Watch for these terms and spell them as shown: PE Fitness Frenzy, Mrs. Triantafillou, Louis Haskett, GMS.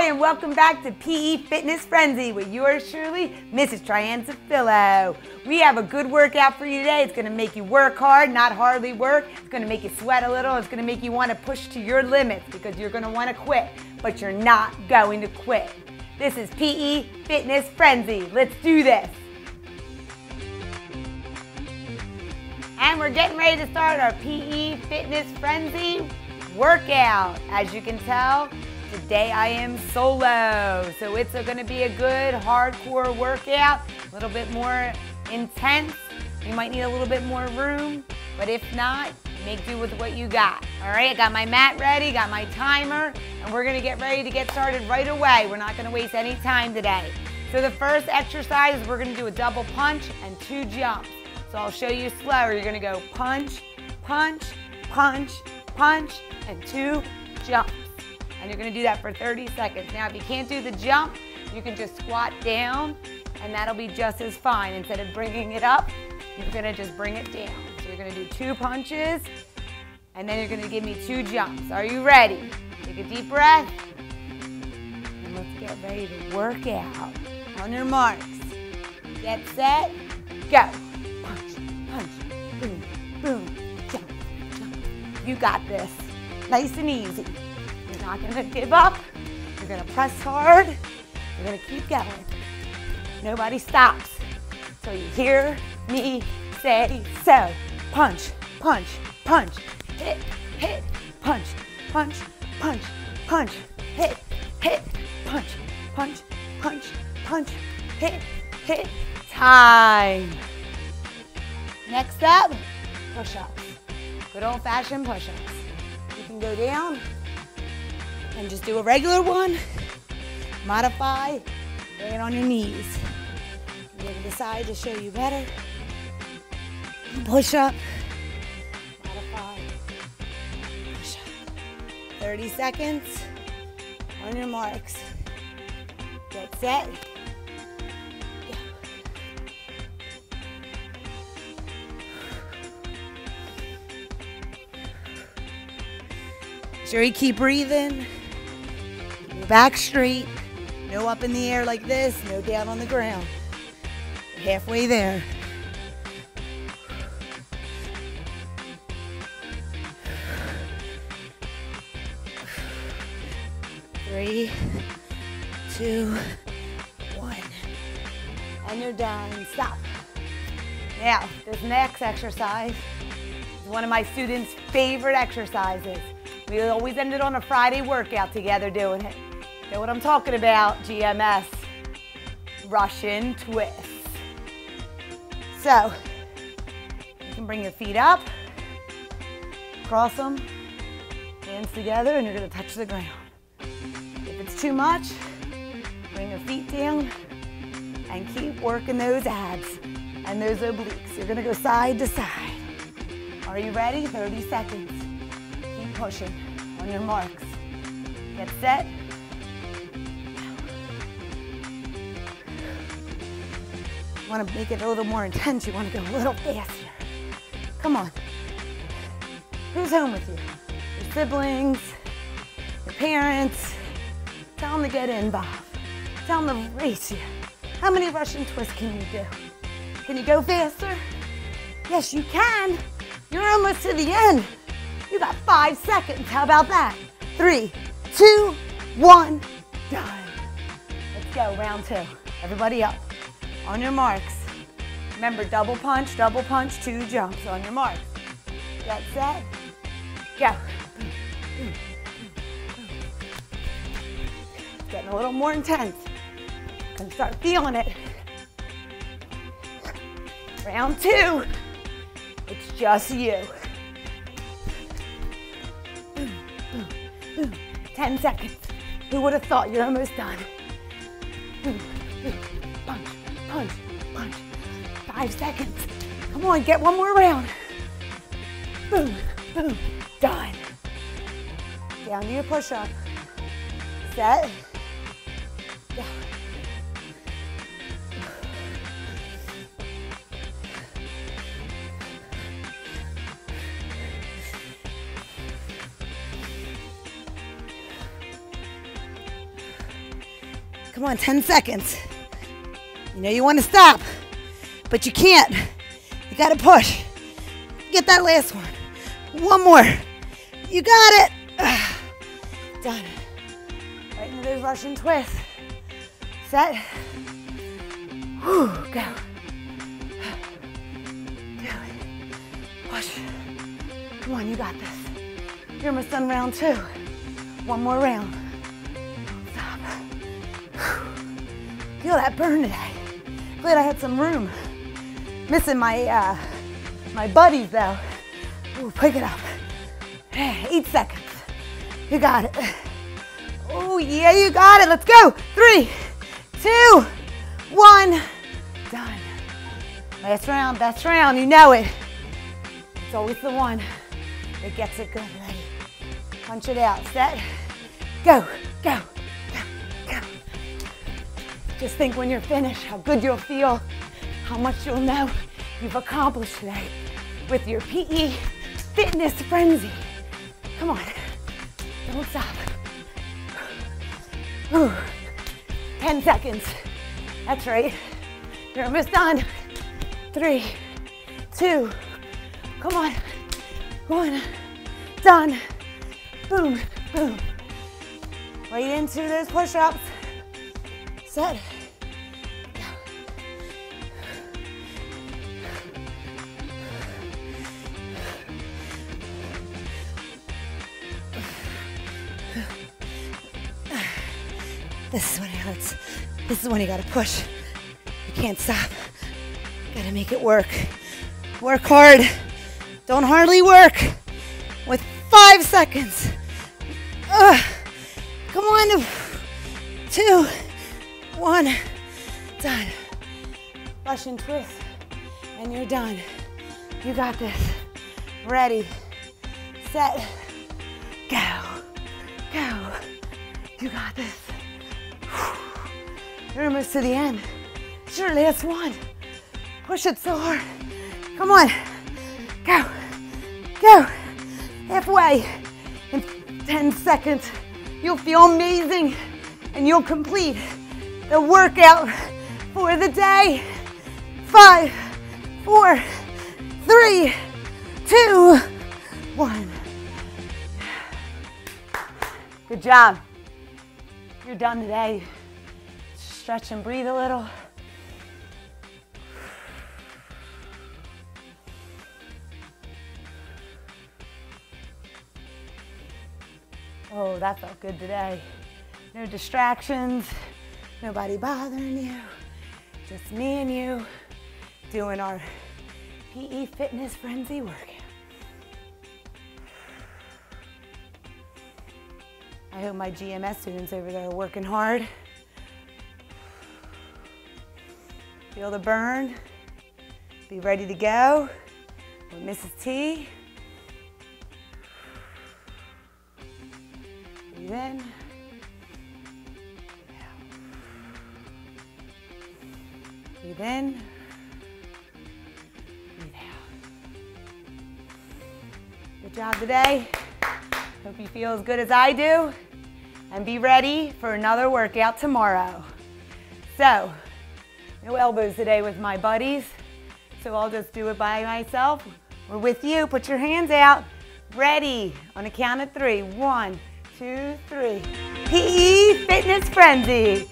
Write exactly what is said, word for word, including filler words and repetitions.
Hi, and welcome back to P E Fitness Frenzy with yours truly, Missus Triantafillou. We have a good workout for you today. It's going to make you work hard, not hardly work. It's going to make you sweat a little. It's going to make you want to push to your limits because you're going to want to quit, but you're not going to quit. This is P E Fitness Frenzy. Let's do this. And we're getting ready to start our P E Fitness Frenzy workout. As you can tell, today I am solo, so it's going to be a good hardcore workout, a little bit more intense. You might need a little bit more room, but if not, make do with what you got. All right, I got my mat ready, got my timer, and we're going to get ready to get started right away. We're not going to waste any time today. So the first exercise is we're going to do a double punch and two jumps. So I'll show you slower. You're going to go punch, punch, punch, punch, and two jumps. And you're going to do that for thirty seconds. Now, if you can't do the jump, you can just squat down, and that'll be just as fine. Instead of bringing it up, you're going to just bring it down. So you're going to do two punches, and then you're going to give me two jumps. Are you ready? Take a deep breath, and let's get ready to work out. On your marks, get set, go. Punch, punch, boom, boom, jump, jump. You got this. Nice and easy. You're not going to give up. You're going to press hard. You're going to keep going. Nobody stops. So you hear me say so. Punch, punch, punch, hit, hit, punch, punch, punch, punch, hit, hit, punch, punch, punch, punch, hit, hit. Time. Next up, push-ups. Good old-fashioned push-ups. You can go down and just do a regular one, modify, lay it on your knees. Go to the side to show you better. Push up, modify, push up. thirty seconds, on your marks. Get set. Go. Sure you keep breathing. Back straight, no up in the air like this, no down on the ground. Halfway there. Three, two, one. And you're done, stop. Now, this next exercise is one of my students' favorite exercises. We always ended on a Friday workout together doing it. Know what I'm talking about, G M S, Russian twist. So, you can bring your feet up, cross them, hands together, and you're gonna touch the ground. If it's too much, bring your feet down and keep working those abs and those obliques. You're gonna go side to side. Are you ready? thirty seconds. Keep pushing on your marks. Get set. You want to make it a little more intense. You want to go a little faster. Come on. Who's home with you? Your siblings, your parents. Tell them to get involved. Tell them to race you. How many Russian twists can you do? Can you go faster? Yes, you can. You're almost to the end. You got five seconds. How about that? Three, two, one, done. Let's go, round two. Everybody up. On your marks. Remember, double punch, double punch, two jumps. On your marks. Get set. Go. It's getting a little more intense. You can start feeling it. Round two. It's just you. Ten seconds. Who would have thought? You're almost done. Punch. Punch, punch, five seconds. Come on, get one more round. Boom, boom, done. Down to your push-up. Set. Down. Come on, ten seconds. You know you want to stop, but you can't. You got to push. Get that last one. One more. You got it. Ugh. Done. Right into those Russian twists. Set. Whew, go. Do it. Push. Come on, you got this. You're almost done round two. One more round. Stop. Whew. Feel that burn today. Glad I had some room. Missing my uh, my buddies though. Ooh, pick it up. Eight seconds. You got it. Oh yeah, you got it. Let's go. Three, two, one. Done. Last round, best round. You know it. It's always the one that gets it good. Lady. Punch it out. Set. Go. Go. Just think when you're finished, how good you'll feel, how much you'll know you've accomplished today with your P E Fitness Frenzy. Come on, don't stop. Ooh. ten seconds, that's right. You're almost done. Three, two, come on. One, done. Boom, boom. Right into those push-ups. Set. Go. This is when it hurts. This is when you gotta push. You can't stop. Gotta make it work. Work hard. Don't hardly work. With five seconds. Ugh. Come on. Two. One, done. Russian twist, and you're done. You got this. Ready, set, go, go. You got this. You're almost to the end. It's your last one. Push it so hard. Come on, go, go. Halfway, in ten seconds, you'll feel amazing, and you'll complete the workout for the day. Five, four, three, two, one. Good job. You're done today. Stretch and breathe a little. Oh, that felt good today. No distractions. Nobody bothering you, just me and you doing our P E Fitness Frenzy workout. I hope my G M S students over there are working hard. Feel the burn, be ready to go with Missus T. Breathe in. Breathe in, breathe out. Good job today. Hope you feel as good as I do. And be ready for another workout tomorrow. So, no elbows today with my buddies. So I'll just do it by myself. We're with you. Put your hands out. Ready. On a count of three. One, two, three. P E Fitness Frenzy.